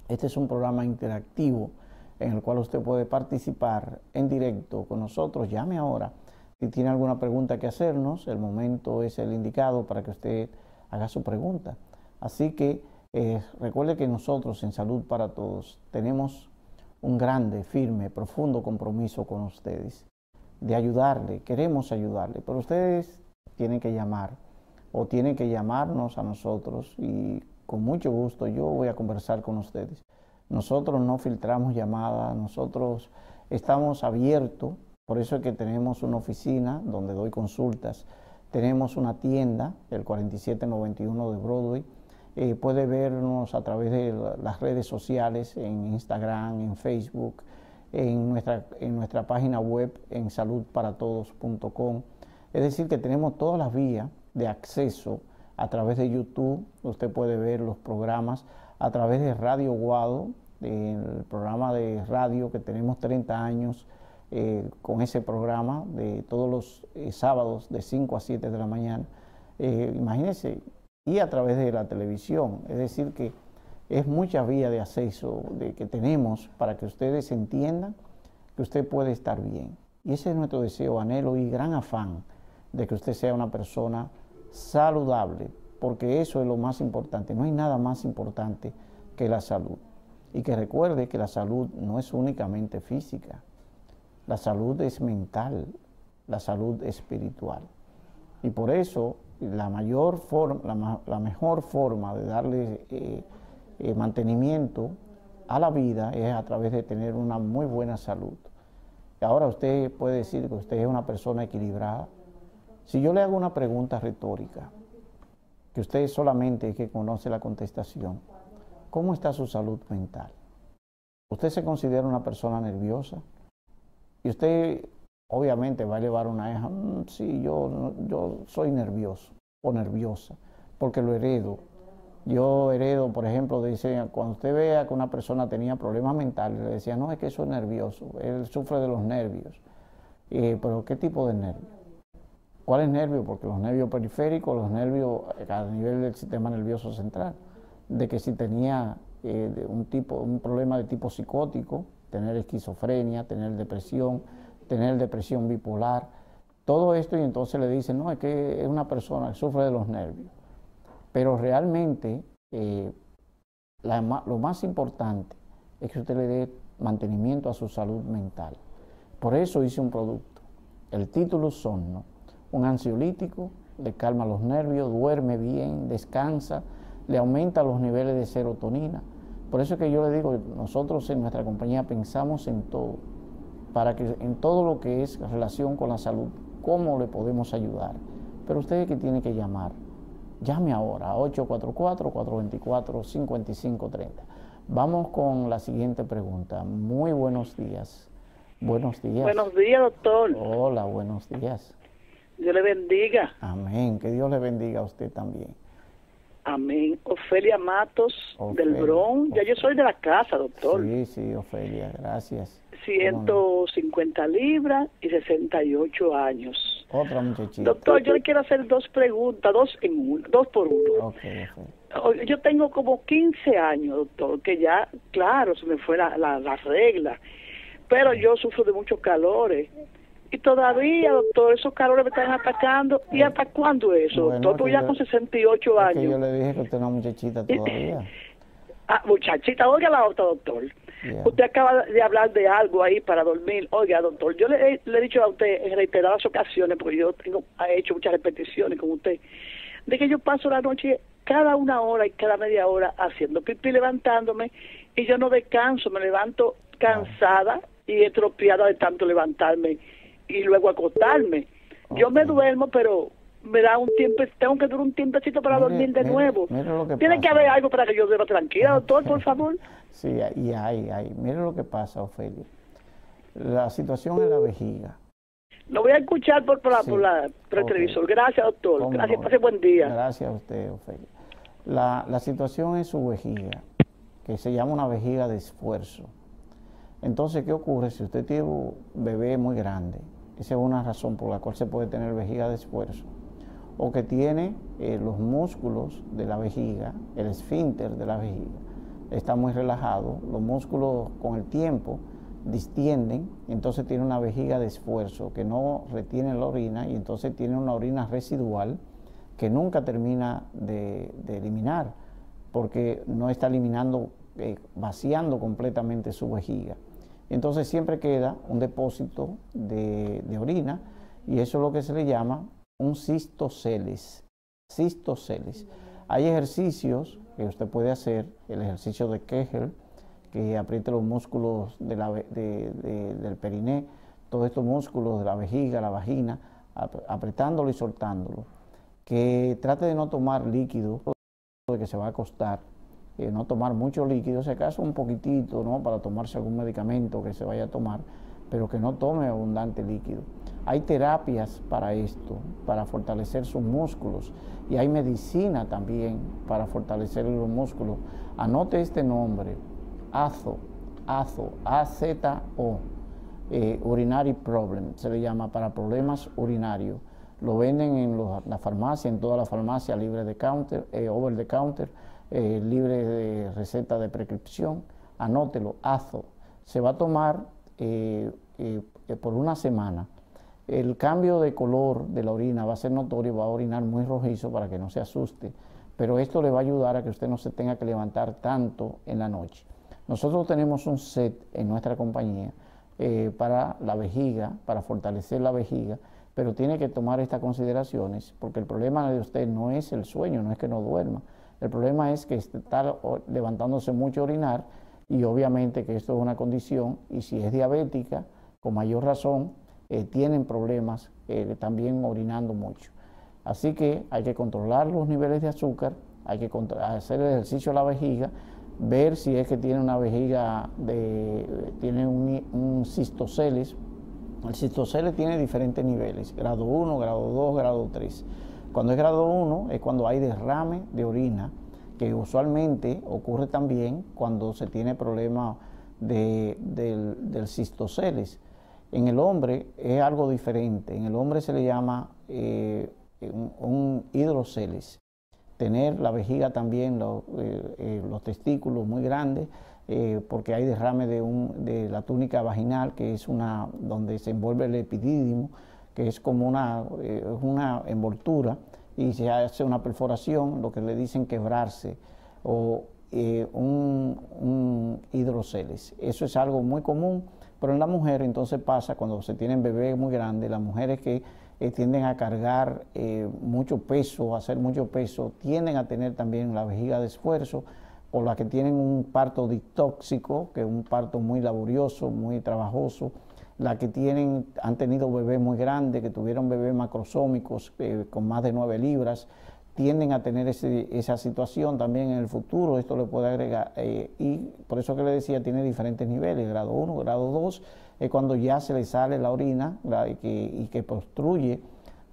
este es un programa interactivo en el cual usted puede participar en directo con nosotros. Llame ahora. Si tiene alguna pregunta que hacernos, el momento es el indicado para que usted haga su pregunta. Así que recuerde que nosotros en Salud para Todos tenemos un grande, firme, profundo compromiso con ustedes de ayudarle. Queremos ayudarle, pero ustedes tienen que llamar o tienen que llamarnos a nosotros y con mucho gusto yo voy a conversar con ustedes. Nosotros no filtramos llamadas, nosotros estamos abiertos. Por eso es que tenemos una oficina donde doy consultas. Tenemos una tienda, el 4791 de Broadway. Puede vernos a través de las redes sociales, en Instagram, en Facebook, en nuestra página web, en saludparatodos.com. Es decir, que tenemos todas las vías de acceso a través de YouTube. Usted puede ver los programas a través de Radio Guado, el programa de radio que tenemos 30 años. Con ese programa de todos los sábados de 5 a 7 de la mañana, imagínense, y a través de la televisión, es decir que es mucha vía de acceso que tenemos para que ustedes entiendan que usted puede estar bien. Y ese es nuestro deseo, anhelo y gran afán de que usted sea una persona saludable, porque eso es lo más importante, no hay nada más importante que la salud. Y que recuerde que la salud no es únicamente física. La salud es mental, la salud espiritual. Y por eso la mejor forma de darle mantenimiento a la vida es a través de tener una muy buena salud. Ahora usted puede decir que usted es una persona equilibrada. Si yo le hago una pregunta retórica, que usted solamente es que conoce la contestación, ¿cómo está su salud mental? ¿Usted se considera una persona nerviosa? Y usted obviamente va a elevar una ceja, sí, yo soy nervioso o nerviosa, porque lo heredo. Yo heredo, por ejemplo, decía, cuando usted vea que una persona tenía problemas mentales, le decía, no, es que eso es nervioso, él sufre de los nervios. Pero ¿qué tipo de nervio? ¿Cuál es nervio? Porque los nervios periféricos, los nervios a nivel del sistema nervioso central, de que si tenía un problema de tipo psicótico, tener esquizofrenia, tener depresión bipolar, todo esto, y entonces le dicen, no, es que es una persona que sufre de los nervios. Pero realmente lo más importante es que usted le dé mantenimiento a su salud mental. Por eso hice un producto, el título Somno, un ansiolítico, le calma los nervios, duerme bien, descansa, le aumenta los niveles de serotonina. Por eso es que yo le digo, nosotros en nuestra compañía pensamos en todo, para que en todo lo que es relación con la salud, cómo le podemos ayudar. Pero ustedes que tienen que llamar, llame ahora a 844-424-5530. Vamos con la siguiente pregunta. Muy buenos días. Buenos días. Buenos días, doctor. Hola, buenos días. Dios le bendiga. Amén, que Dios le bendiga a usted también. Amén. Ofelia Matos, Ofelia, del Bronx. Ya yo soy de la casa, doctor. Sí, sí, Ofelia, gracias. 150 libras y 68 años. Otra muchachita. Doctor, yo le quiero hacer dos preguntas, dos por uno. Okay, okay. Yo tengo como 15 años, doctor, que ya, claro, se me fue la regla, pero yo sufro de muchos calores. Y todavía, doctor, esos calores me están atacando. ¿Y hasta cuándo eso, bueno, doctor? Pues ya con 68 años. Que yo le dije que usted es una muchachita todavía. Ah, muchachita, oiga la otra, doctor. Yeah. Usted acaba de hablar de algo ahí para dormir. Oiga, doctor, yo le he dicho a usted en reiteradas ocasiones, porque yo he hecho muchas repeticiones con usted, de que yo paso la noche cada una hora y cada media hora haciendo pipí, levantándome, y yo no descanso, me levanto cansada y estropeada de tanto levantarme y luego acostarme. Yo me duermo, pero me da un tiempo, tengo que durar un tiempecito para dormir de nuevo. Tiene que haber algo para que yo duerma tranquila, doctor, por favor. Sí, y ahí, mire lo que pasa, Ofelia. La situación en la vejiga. Lo voy a escuchar por el televisor. Gracias, doctor. Cómo gracias, pase buen día. Gracias a usted, Ofelia. La situación es su vejiga, que se llama una vejiga de esfuerzo. Entonces, ¿qué ocurre? Si usted tiene un bebé muy grande, esa es una razón por la cual se puede tener vejiga de esfuerzo, o que tiene los músculos de la vejiga, el esfínter de la vejiga, está muy relajado, los músculos con el tiempo distienden, entonces tiene una vejiga de esfuerzo que no retiene la orina y entonces tiene una orina residual que nunca termina de eliminar, porque no está eliminando, vaciando completamente su vejiga. Entonces siempre queda un depósito de orina y eso es lo que se le llama un cistoceles. Cistoceles. Hay ejercicios que usted puede hacer, el ejercicio de Kegel, que apriete los músculos del periné, todos estos músculos de la vejiga, la vagina, apretándolo y soltándolo. Que trate de no tomar líquido, de que se va a acostar, no tomar mucho líquido, si acaso un poquitito, ¿no?, para tomarse algún medicamento que se vaya a tomar, pero que no tome abundante líquido. Hay terapias para esto, para fortalecer sus músculos, y hay medicina también para fortalecer los músculos. Anote este nombre, AZO, A-Z-O, Urinary Problem, se le llama, para problemas urinarios. Lo venden en la farmacia, en toda la farmacia, libre de counter, over the counter, libre de receta de prescripción. Anótelo, AZO. Se va a tomar por una semana. El cambio de color de la orina va a ser notorio, va a orinar muy rojizo para que no se asuste, pero esto le va a ayudar a que usted no se tenga que levantar tanto en la noche. Nosotros tenemos un set en nuestra compañía para la vejiga, para fortalecer la vejiga, pero tiene que tomar estas consideraciones porque el problema de usted no es el sueño, no es que no duerma, el problema es que está levantándose mucho a orinar y obviamente que esto es una condición y si es diabética, con mayor razón, tienen problemas también orinando mucho. Así que hay que controlar los niveles de azúcar, hay que hacer ejercicio a la vejiga, ver si es que tiene una vejiga, tiene un cistoceles. El cistoceles tiene diferentes niveles, grado 1, grado 2, grado 3. Cuando es grado 1 es cuando hay derrame de orina, que usualmente ocurre también cuando se tiene problema del cistoceles. En el hombre es algo diferente, en el hombre se le llama un hidroceles. Tener la vejiga también, los testículos muy grandes, porque hay derrame de la túnica vaginal, que es donde se envuelve el epidídimo, que es como una envoltura, y se hace una perforación, lo que le dicen quebrarse, o un hidroceles. Eso es algo muy común. Pero en la mujer entonces pasa cuando se tienen bebés muy grandes, las mujeres que tienden a cargar mucho peso, a hacer mucho peso, tienden a tener también la vejiga de esfuerzo, o las que tienen un parto distóxico, que es un parto muy laborioso, muy trabajoso, las que han tenido bebés muy grandes, que tuvieron bebés macrosómicos con más de 9 libras, tienden a tener esa situación también en el futuro, esto le puede agregar, y por eso que le decía, tiene diferentes niveles, grado 1, grado 2, es cuando ya se le sale la orina y que prostruye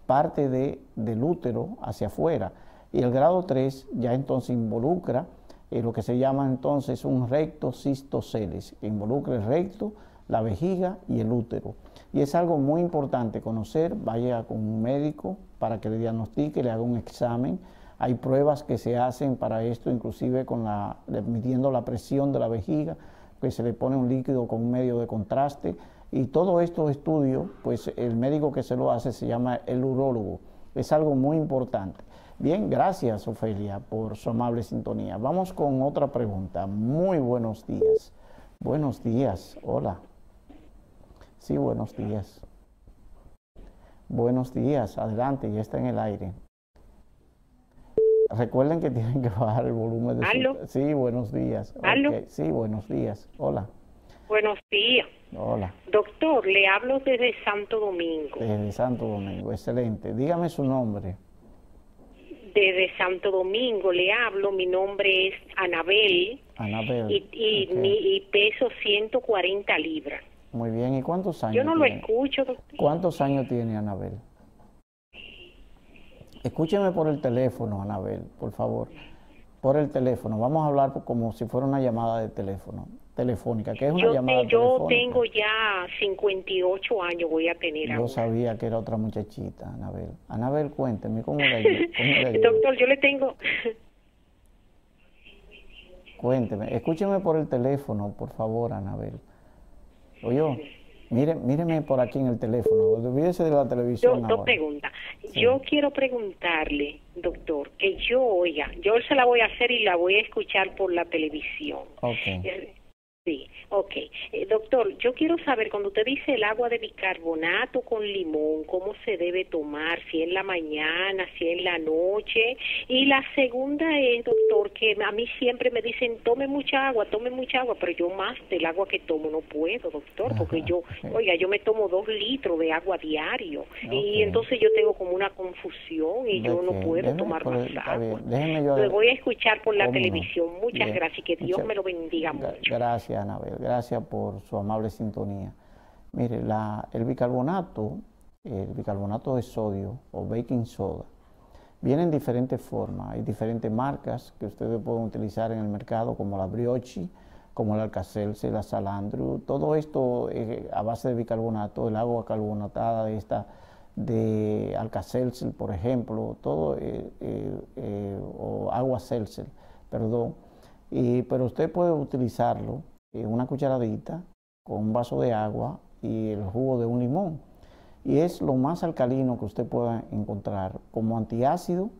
parte del útero hacia afuera, y el grado 3 ya entonces involucra lo que se llama entonces un recto cistoceles, que involucra el recto, la vejiga y el útero. Y es algo muy importante conocer, vaya con un médico para que le diagnostique, le haga un examen. Hay pruebas que se hacen para esto, inclusive midiendo la presión de la vejiga, pues se le pone un líquido con un medio de contraste. Y todos estos estudios, pues el médico que se lo hace se llama el urólogo. Es algo muy importante. Bien, gracias Ofelia por su amable sintonía. Vamos con otra pregunta. Muy buenos días. Buenos días, hola. Sí, buenos días. Buenos días, adelante, ya está en el aire. Recuerden que tienen que bajar el volumen de ¿Aló? Sí, buenos días. ¿Aló? Okay. Sí, buenos días, hola. Buenos días. Hola. Doctor, le hablo desde Santo Domingo. Desde Santo Domingo, excelente. Dígame su nombre. Desde Santo Domingo le hablo, mi nombre es Anabel. Anabel. Y peso 140 libras. Muy bien, ¿y cuántos años tiene? Yo no lo escucho, doctor. ¿Cuántos años tiene Anabel? Escúcheme por el teléfono, Anabel, por favor. Por el teléfono. Vamos a hablar como si fuera una llamada de teléfono, telefónica, que es una llamada telefónica. Yo tengo ya 58 años, voy a tener ahora. Yo sabía que era otra muchachita, Anabel. Anabel, cuénteme, ¿cómo le ayudo? Doctor, yo le tengo... Cuénteme, escúcheme por el teléfono, por favor, Anabel. Oye, míreme por aquí en el teléfono, olvídese de la televisión. Doctor, pregunta. Sí. Yo quiero preguntarle, doctor, que yo, oiga, yo se la voy a hacer y la voy a escuchar por la televisión. Okay. Sí, ok. Doctor, yo quiero saber, cuando usted dice el agua de bicarbonato con limón, ¿cómo se debe tomar? Si en la mañana, si en la noche. Y la segunda es, doctor, que a mí siempre me dicen, tome mucha agua, pero yo más del agua que tomo no puedo, doctor, porque yo, oiga, yo me tomo 2 litros de agua diario. Okay. Y entonces yo tengo como una confusión y yo no puedo tomar más agua. Lo voy a escuchar por la televisión. Muchas gracias y que Dios me lo bendiga mucho. Gracias. Anabel, gracias por su amable sintonía. Mire, el bicarbonato de sodio o baking soda viene en diferentes formas. Hay diferentes marcas que ustedes pueden utilizar en el mercado, como la Brioche, como la Alka-Seltzer, la Salandru. Todo esto a base de bicarbonato, el agua carbonatada de esta de Alka-Seltzer, por ejemplo, todo o agua Seltzer, perdón. Pero usted puede utilizarlo una cucharadita con un vaso de agua y el jugo de un limón. Y es lo más alcalino que usted pueda encontrar como antiácido,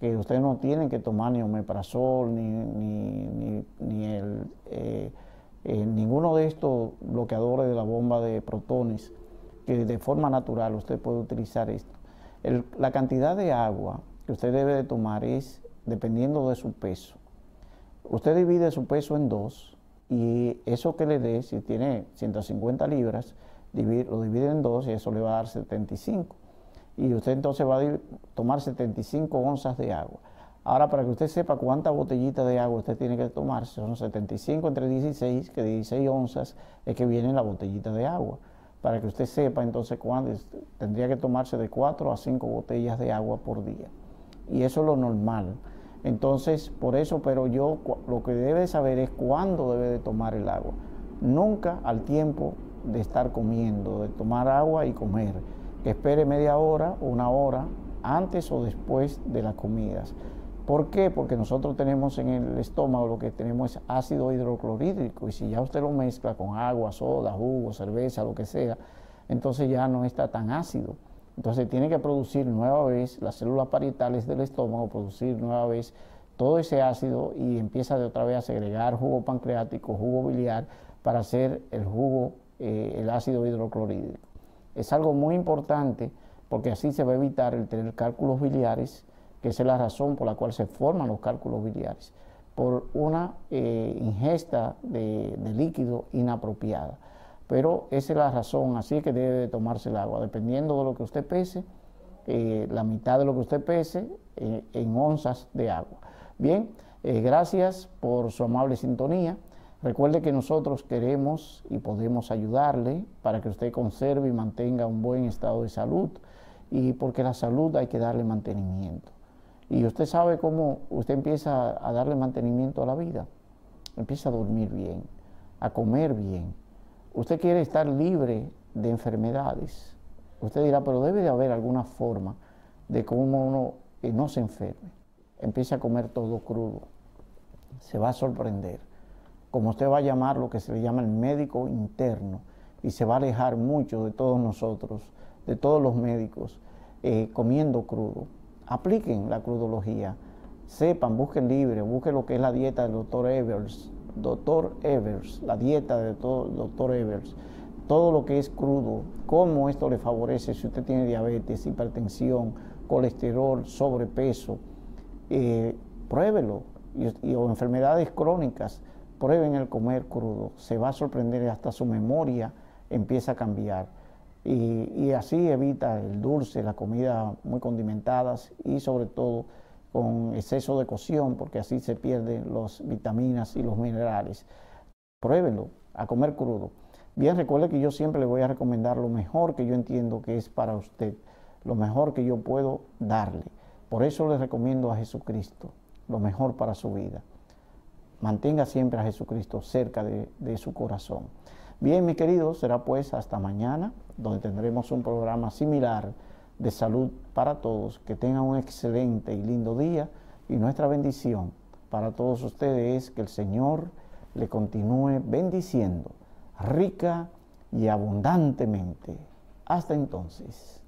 que usted no tiene que tomar ni omeprazol, ninguno de estos bloqueadores de la bomba de protones, que de forma natural usted puede utilizar esto. La cantidad de agua que usted debe de tomar es dependiendo de su peso. Usted divide su peso en 2 y eso que le dé, si tiene 150 libras, lo divide en 2 y eso le va a dar 75. Y usted entonces va a tomar 75 onzas de agua. Ahora, para que usted sepa cuántas botellitas de agua usted tiene que tomar, son 75 entre 16, que 16 onzas es que viene la botellita de agua. Para que usted sepa entonces cuándo tendría que tomarse de 4 a 5 botellas de agua por día. Y eso es lo normal. Entonces, por eso, pero yo lo que debe saber es cuándo debe de tomar el agua. Nunca al tiempo de estar comiendo, de tomar agua y comer. Que espere media hora o una hora antes o después de las comidas. ¿Por qué? Porque nosotros tenemos en el estómago, lo que tenemos es ácido hidroclorhídrico, y si ya usted lo mezcla con agua, soda, jugo, cerveza, lo que sea, entonces ya no está tan ácido. Entonces tiene que producir nueva vez las células parietales del estómago, producir nueva vez todo ese ácido, y empieza de otra vez a segregar jugo pancreático, jugo biliar, para hacer el jugo, el ácido hidroclorhídrico. Es algo muy importante porque así se va a evitar el tener cálculos biliares, que es la razón por la cual se forman los cálculos biliares, por una ingesta de líquido inapropiada. Pero esa es la razón, así que debe de tomarse el agua, dependiendo de lo que usted pese, la mitad de lo que usted pese en onzas de agua. Bien, gracias por su amable sintonía. Recuerde que nosotros queremos y podemos ayudarle para que usted conserve y mantenga un buen estado de salud, y porque la salud hay que darle mantenimiento. Y usted sabe cómo usted empieza a darle mantenimiento a la vida. Empieza a dormir bien, a comer bien. Usted quiere estar libre de enfermedades. Usted dirá, pero debe de haber alguna forma de cómo uno no se enferme. Empiece a comer todo crudo. Se va a sorprender. Como usted va a llamar lo que se le llama el médico interno, y se va a alejar mucho de todos nosotros, de todos los médicos, comiendo crudo. Apliquen la crudología. Sepan, busquen libre, busquen lo que es la dieta del doctor Evers. La dieta del doctor Evers, todo lo que es crudo, cómo esto le favorece si usted tiene diabetes, hipertensión, colesterol, sobrepeso, pruébelo, o enfermedades crónicas, prueben el comer crudo, se va a sorprender, hasta su memoria empieza a cambiar, y así evita el dulce, las comidas muy condimentadas y sobre todo con exceso de cocción, porque así se pierden las vitaminas y los minerales. Pruébenlo, a comer crudo. Bien, recuerde que yo siempre le voy a recomendar lo mejor que yo entiendo que es para usted, lo mejor que yo puedo darle. Por eso le recomiendo a Jesucristo, lo mejor para su vida. Mantenga siempre a Jesucristo cerca de su corazón. Bien, mis queridos, será pues hasta mañana, donde tendremos un programa similar de Salud para Todos. Que tengan un excelente y lindo día, y nuestra bendición para todos ustedes es que el Señor le continúe bendiciendo rica y abundantemente. Hasta entonces.